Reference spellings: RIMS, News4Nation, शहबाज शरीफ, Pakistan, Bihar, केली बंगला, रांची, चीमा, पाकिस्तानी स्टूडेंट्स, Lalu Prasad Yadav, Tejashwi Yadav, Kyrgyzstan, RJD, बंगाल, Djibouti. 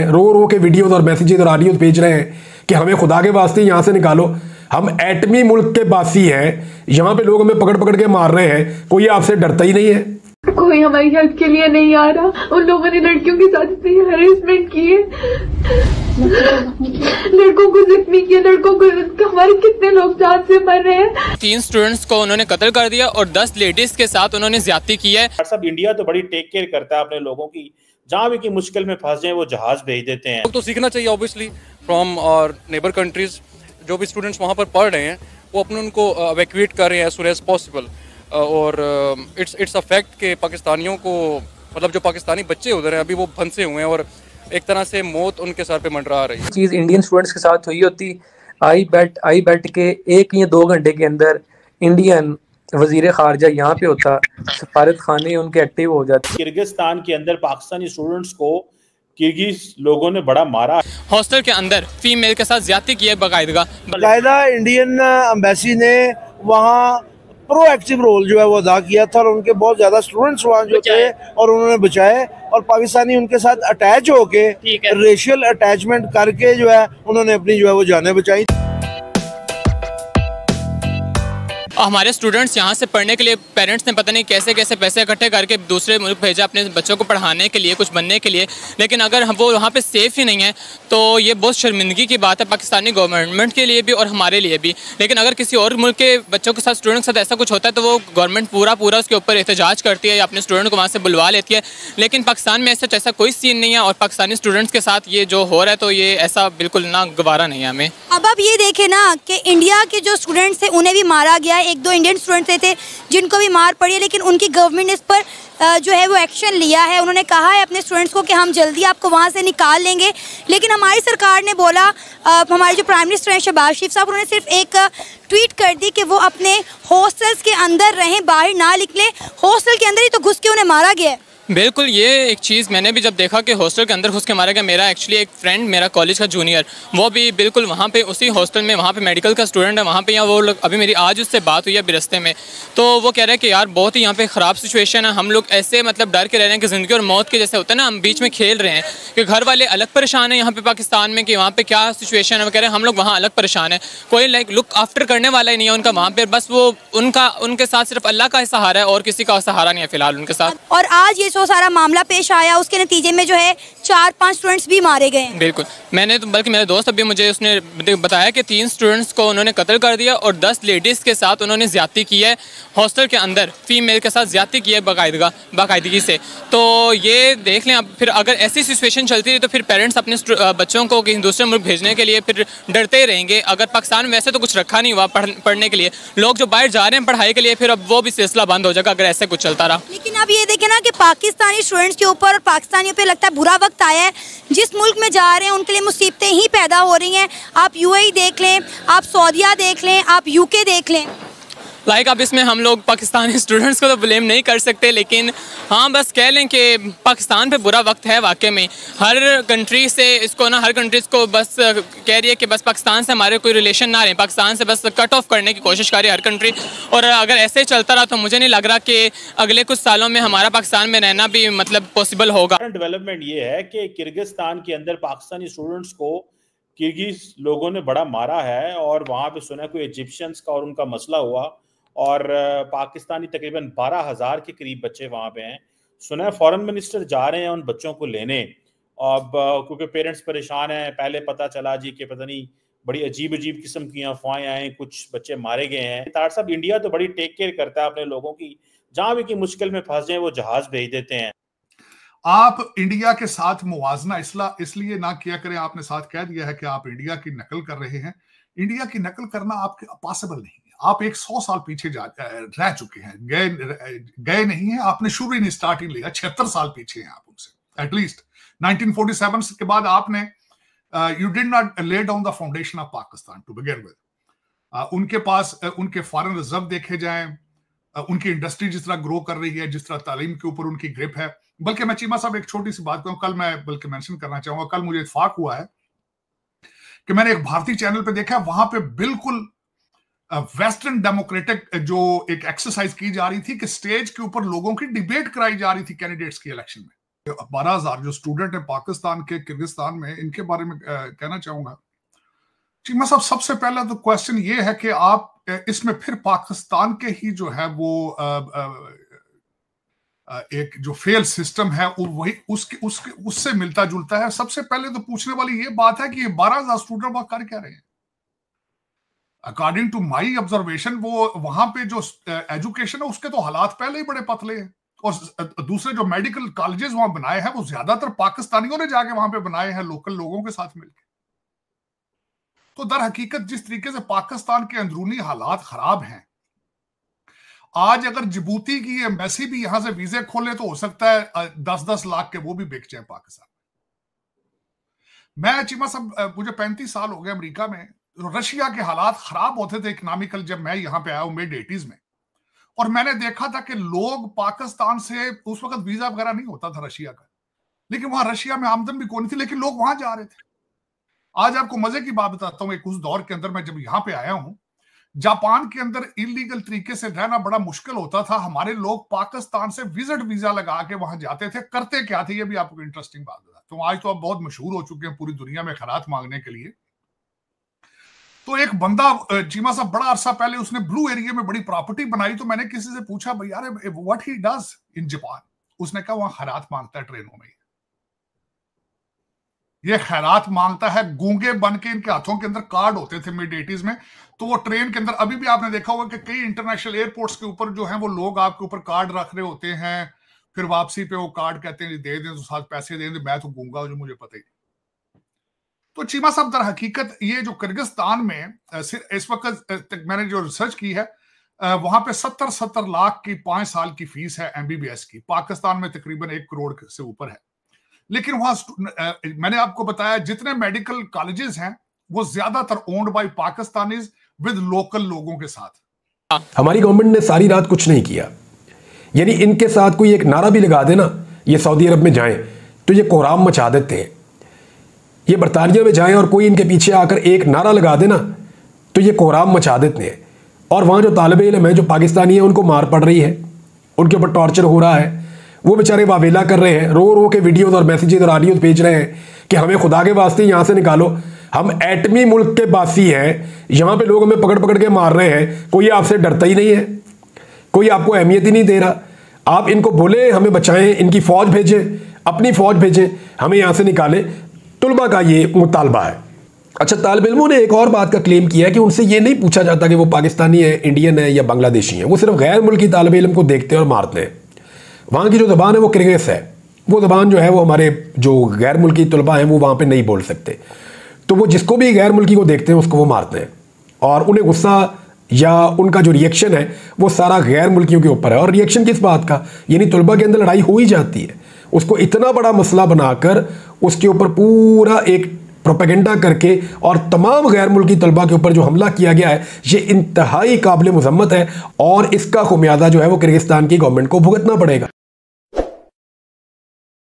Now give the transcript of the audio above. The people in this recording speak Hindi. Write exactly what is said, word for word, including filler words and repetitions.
रो रो के वीडियोस और मैसेजेस और ऑडियोज भेज रहे हैं कि हमें खुदा के वास्ते यहाँ से निकालो, हम एटमी मुल्क के बासी हैं, यहाँ पे लोग हमें पकड़ पकड़ के मार रहे हैं, कोई आपसे डरता ही नहीं है, कोई हमारी हेल्प के लिए नहीं आ रहा। उन लोगों ने लड़कियों के साथ इतनी हैरेसमेंट की है, लड़कों को जख्मी किया, लड़कों को, हमारे कितने लोग जान से मर रहे हैं। तीन स्टूडेंट्स को उन्होंने कत्ल कर दिया और दस लेडीज के साथ उन्होंने ज्यादती की है। सब इंडिया तो बड़ी टेक केयर करता है अपने लोगों की, जहाँ भी की मुश्किल में फंस जाए वो जहाज भेज देते हैं। तो सीखना चाहिए obviously from our neighbour countries, जो भी स्टूडेंट्स वहाँ पर पढ़ रहे हैं वो अपने उनको इवैक्यूएट कर रहे हैं एज सून एज पॉसिबल। और इट्स इट्स अ फैक्ट के पाकिस्तानियों को, मतलब जो पाकिस्तानी बच्चे उधर हैं अभी वो फंसे हुए हैं और एक तरह से मौत उनके सर पे मंडरा रही है। चीज़ इंडियन स्टूडेंट्स के साथ हुई होती, आई बैट आई बैट के एक या दो घंटे के अंदर इंडियन वजीर खारजा यहाँ पे होता, सफारत खाने उनके एक्टिव हो जाते। किर्गिस्तान के अंदर पाकिस्तानी स्टूडेंट्स को किर्गिज लोगों ने बड़ा मारा, हॉस्टल के अंदर फीमेल के साथ ज्यादती की है बाकायदा। बाकायदा इंडियन एम्बेसी ने वहाँ प्रोएक्टिव रोल जो है वो अदा किया था और उनके बहुत ज्यादा स्टूडेंट्स वहाँ जो थे और उन्होंने बचाए, और पाकिस्तानी उनके साथ अटैच होके रेशियल अटैचमेंट करके जो है उन्होंने अपनी जो है वो जाने बचाई। हमारे स्टूडेंट्स यहाँ से पढ़ने के लिए पेरेंट्स ने पता नहीं कैसे कैसे पैसे इकट्ठे करके दूसरे मुल्क भेजा अपने बच्चों को पढ़ाने के लिए, कुछ बनने के लिए, लेकिन अगर हम वो वहाँ पे सेफ़ ही नहीं है तो ये बहुत शर्मिंदगी की बात है पाकिस्तानी गवर्नमेंट के लिए भी और हमारे लिए भी। लेकिन अगर किसी और मुल्क के बच्चों के साथ, स्टूडेंट के साथ ऐसा कुछ होता है तो वो गवर्नमेंट पूरा पूरा उसके ऊपर एहतजाज करती है या अपने स्टूडेंट को वहाँ से बुलवा लेती है, लेकिन पाकिस्तान में ऐसा ऐसा कोई सीन नहीं है और पाकिस्तानी स्टूडेंट्स के साथ ये जो हो रहा है तो ये ऐसा बिल्कुल ना गवारा नहीं है हमें। अब आप ये देखें ना कि इंडिया के जो स्टूडेंट्स हैं उन्हें भी मारा गया, एक दो इंडियन स्टूडेंट्स थे जिनको भी मार पड़ी है, लेकिन उनकी गवर्नमेंट इस पर जो है वो एक्शन लिया है। उन्होंने कहा है अपने स्टूडेंट्स को कि हम जल्दी आपको वहाँ से निकाल लेंगे, लेकिन हमारी सरकार ने बोला, हमारे जो प्राइम मिनिस्टर हैं शहबाज शरीफ साहब, उन्होंने सिर्फ एक ट्वीट कर दी कि वो अपने हॉस्टल्स के अंदर रहें, बाहर ना निकलें। हॉस्टल के अंदर ही तो घुस के उन्हें मारा गया है। बिल्कुल, ये एक चीज़ मैंने भी जब देखा कि हॉस्टल के अंदर घुस के मारा गया, मेरा एक्चुअली एक फ्रेंड, मेरा कॉलेज का जूनियर, वो भी बिल्कुल वहाँ पे उसी हॉस्टल में, वहाँ पे मेडिकल का स्टूडेंट है, वहाँ पे यहाँ वो लोग, अभी मेरी आज उससे बात हुई है रस्ते में, तो वो कह रहा है कि यार बहुत ही यहाँ पे ख़राब सिचुएशन है, हम लोग ऐसे मतलब डर के रह रहे हैं कि ज़िंदगी और मौत के जैसे होता है ना, हम बीच में खेल रहे हैं कि घर वाले अलग परेशान हैं यहाँ पर पाकिस्तान में कि वहाँ पर क्या सिचुएशन है, वो कह रहे हैं हम लोग वहाँ अलग परेशान है, कोई लाइक लुक आफ्टर करने वाला ही नहीं है उनका वहाँ पर, बस वो उनका उनके साथ सिर्फ अल्लाह का ही सहारा है और किसी का सहारा नहीं है फिलहाल उनके साथ। और आज तो सारा मामला पेश आया, उसके नतीजे में जो है चार पांच स्टूडेंट्स भी मारे गए। बिल्कुल, मैंने तो बल्कि मेरे दोस्त अभी मुझे उसने बताया कि तीन स्टूडेंट्स को उन्होंने कत्ल कर दिया और दस लेडीज़ के साथ उन्होंने ज्यादती की है, हॉस्टल के अंदर फीमेल के साथ ज्यादती की है बाकायदा बाकायदगी से। तो ये देख लें आप, फिर अगर ऐसी सिचुएशन चलती रही तो फिर पेरेंट्स अपने बच्चों को कहीं दूसरे मुल्क भेजने के लिए फिर डरते ही रहेंगे। अगर पाकिस्तान वैसे तो कुछ रखा नहीं हुआ पढ़ने के लिए, लोग जो बाहर जा रहे हैं पढ़ाई के लिए, फिर अब वो भी सिलसिला बंद हो जाएगा अगर ऐसा कुछ चलता रहा। लेकिन अब ये देखें ना कि पाकिस्तानी स्टूडेंट्स के ऊपर और पाकिस्तानियों पे लगता है बुरा वक्त आया है, जिस मुल्क में जा रहे हैं उनके लिए मुसीबतें ही पैदा हो रही हैं। आप यूएई देख लें, आप सऊदीया देख लें, आप यूके देख लें। लाइक like, अब इसमें हम लोग पाकिस्तानी स्टूडेंट्स को तो ब्लेम नहीं कर सकते, लेकिन हाँ बस कह लें कि पाकिस्तान पे बुरा वक्त है वाकई में। हर कंट्री से इसको ना, हर कंट्रीज़ को बस कह रही है कि बस पाकिस्तान से हमारे कोई रिलेशन ना रहे, पाकिस्तान से बस कट ऑफ करने की कोशिश कर रही है हर कंट्री। और अगर ऐसे चलता रहा तो मुझे नहीं लग रहा कि अगले कुछ सालों में हमारा पाकिस्तान में रहना भी मतलब पॉसिबल होगा। डेवलपमेंट ये है कि किर्गिस्तान के अंदर पाकिस्तानी स्टूडेंट्स को किर्गिज लोगों ने बड़ा मारा है और वहाँ पर सुना कोई इजिप्शियंस का और उनका मसला हुआ और पाकिस्तानी तकरीबन बारह हज़ार के करीब बच्चे वहाँ पे हैं। सुना है फॉरेन मिनिस्टर जा रहे हैं उन बच्चों को लेने, अब क्योंकि पेरेंट्स परेशान हैं। पहले पता चला जी कि पता नहीं बड़ी अजीब अजीब किस्म की अफवाहें आई, कुछ बच्चे मारे गए हैं। तार साहब, इंडिया तो बड़ी टेक केयर करता है अपने लोगों की, जहाँ भी की मुश्किल में फंस जाए वो जहाज भेज देते हैं। आप इंडिया के साथ मुवाजना इसलिए ना किया करें, आपने साथ कह दिया है कि आप इंडिया की नकल कर रहे हैं। इंडिया की नकल करना आपके पॉसिबल नहीं, आप एक सौ साल पीछे जा रह चुके हैं, गए गए नहीं है, आपने शुरू ही नहीं, स्टार्ट ही लिया, छिहत्तर साल पीछे हैं आप उनसे। एटलीस्ट नाइनटीन फोर्टी सेवन के बाद आपने you did not lay down the foundation of Pakistan to begin with. उनके पास uh, उनके फॉरेन रिजर्व देखे जाएं, uh, उनकी इंडस्ट्री जिस तरह ग्रो कर रही है, जिस तरह तालीम के ऊपर उनकी ग्रिप है। बल्कि मैं चीमा साहब एक छोटी सी बात कहूँ, कल मैं बल्कि मेंशन करना चाहूंगा, कल मुझे इत्फाक हुआ है कि मैंने एक भारतीय चैनल पर देखा, वहां पर बिल्कुल वेस्टर्न डेमोक्रेटिक जो एक एक्सरसाइज की जा रही थी कि स्टेज के ऊपर लोगों की डिबेट कराई जा रही थी कैंडिडेट्स की इलेक्शन में। बारह हजार जो स्टूडेंट है पाकिस्तान के किर्गिस्तान में, इनके बारे में कहना चाहूंगा। चीमा साहब, सबसे पहला तो क्वेश्चन ये है कि आप इसमें फिर पाकिस्तान के ही जो है वो आ, आ, एक जो फेल सिस्टम है वही उसके उसके उससे मिलता जुलता है। सबसे पहले तो पूछने वाली ये बात है कि ये बारह हजार स्टूडेंट वहां कर क्या रहे हैं। अकॉर्डिंग टू माई ऑब्जर्वेशन वो वहां पे जो एजुकेशन है उसके तो हालात पहले ही बड़े पतले हैं, और दूसरे जो मेडिकल कॉलेजेस वहां बनाए हैं वो ज्यादातर पाकिस्तानियों ने जाके वहां पे बनाए हैं लोकल लोगों के साथ मिलकर। तो दर हकीकत जिस तरीके से पाकिस्तान के अंदरूनी हालात खराब हैं, आज अगर जिबूती की एम्बेसी भी यहां से वीजे खोले तो हो सकता है दस दस लाख के वो भी बेच जाए पाकिस्तान। मैं चीमा साहब, मुझे पैंतीस साल हो गए अमेरिका में, रशिया के हालात खराब होते थे इकोनॉमिकल जब मैं यहाँ पे आया हूँ मिड एटीज में, और मैंने देखा था कि लोग पाकिस्तान से, उस वक्त वीजा वगैरह नहीं होता था रशिया का, लेकिन वहां रशिया में आमदन भी कोई थी, लेकिन लोग वहां जा रहे थे। आज आपको मजे की बात बताता हूँ, एक उस दौर के अंदर मैं जब यहाँ पे आया हूँ, जापान के अंदर इलीगल तरीके से रहना बड़ा मुश्किल होता था, हमारे लोग पाकिस्तान से विजिट वीजा लगा के वहां जाते थे। करते क्या थे ये भी आपको इंटरेस्टिंग बात बताता हूँ। आज तो आप बहुत मशहूर हो चुके हैं पूरी दुनिया में खैरात मांगने के लिए। तो एक बंदा चीमा साहब, बड़ा अरसा पहले उसने ब्लू एरिया में बड़ी प्रॉपर्टी बनाई, तो मैंने किसी से पूछा, भाई यार what he does in Japan, उसने कहा वहां खैरात मांगता है ट्रेनों में, ये खैरात मांगता है। गूंगे बन के इनके हाथों के अंदर कार्ड होते थे मिड एटीज में, तो वो ट्रेन के अंदर, अभी भी आपने देखा होगा कि कई इंटरनेशनल एयरपोर्ट्स के ऊपर जो है वो लोग आपके ऊपर कार्ड रख रहे होते हैं, फिर वापसी पे वो कार्ड कहते हैं दे दें तो साथ पैसे दे दें, मैं तो गूंगा जो मुझे पता ही। तो चीमा साहब, दर हकीकत ये जो किर्गिस्तान में इस वक्त तक मैंने जो रिसर्च की है, वहां पे सत्तर सत्तर लाख की पांच साल की फीस है एमबीबीएस की। पाकिस्तान में तकरीबन एक करोड़ से ऊपर है, लेकिन वहां मैंने आपको बताया जितने मेडिकल कॉलेजेस हैं वो ज्यादातर owned by Pakistanis with local लोगों के साथ। हमारी गवर्नमेंट ने सारी रात कुछ नहीं किया, यानी इनके साथ कोई एक नारा भी लगा देना, ये सऊदी अरब में जाएं तो ये कोहराम मचा देते हैं, ये बरतानिया में जाएं और कोई इनके पीछे आकर एक नारा लगा देना तो ये कोहराम मचा देते हैं। और वहाँ जो तालिबे इल्म हैं जो पाकिस्तानी हैं उनको मार पड़ रही है, उनके ऊपर टॉर्चर हो रहा है, वो बेचारे वावेला कर रहे हैं, रो रो के वीडियोज़ और मैसेजेज और आडियोज भेज रहे हैं कि हमें खुदा के वास्ते यहाँ से निकालो, हम एटमी मुल्क के बासी हैं, यहाँ पे लोग हमें पकड़ पकड़ के मार रहे हैं, कोई आपसे डरता ही नहीं है, कोई आपको अहमियत ही नहीं दे रहा। आप इनको बोले हमें बचाएं, इनकी फ़ौज भेजें, अपनी फ़ौज भेजें, हमें यहाँ से निकालें, तुलबा का ये मुतालबा है। अच्छा, तालिब इल्मों ने एक और बात का क्लेम किया है कि उनसे ये नहीं पूछा जाता कि वो पाकिस्तानी है, इंडियन है या बांग्लादेशी है, वो सिर्फ गैर मुल्की तालिब इल्म को देखते हैं और मारते हैं। वहाँ की जो ज़बान है वो किर्गिज़ है, वो ज़बान जो है वो हमारे जो गैर मुल्की तलबा हैं वो वहाँ पे नहीं बोल सकते, तो वो जिसको भी गैर मुल्की को देखते हैं उसको वो मारते हैं, और उन्हें गुस्सा या उनका जो रिएक्शन है वो सारा गैर मुल्कियों के ऊपर है। और रिएक्शन किस बात का, यानी तलबा के अंदर लड़ाई हो ही जाती है, उसको इतना बड़ा मसला बनाकर उसके ऊपर पूरा एक प्रोपेगेंडा करके और तमाम गैर मुल्की तलबा के ऊपर जो हमला किया गया है ये इंतहाई काबिल मजम्मत है, और इसका खुमियाजा जो है वो किर्गिस्तान की गवर्नमेंट को भुगतना पड़ेगा।